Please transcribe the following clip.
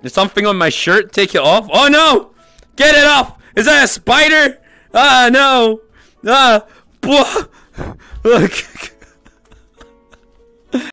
There's something on my shirt. Take it off. Oh no! Get it off! Is that a spider? Ah no! Ah! Look!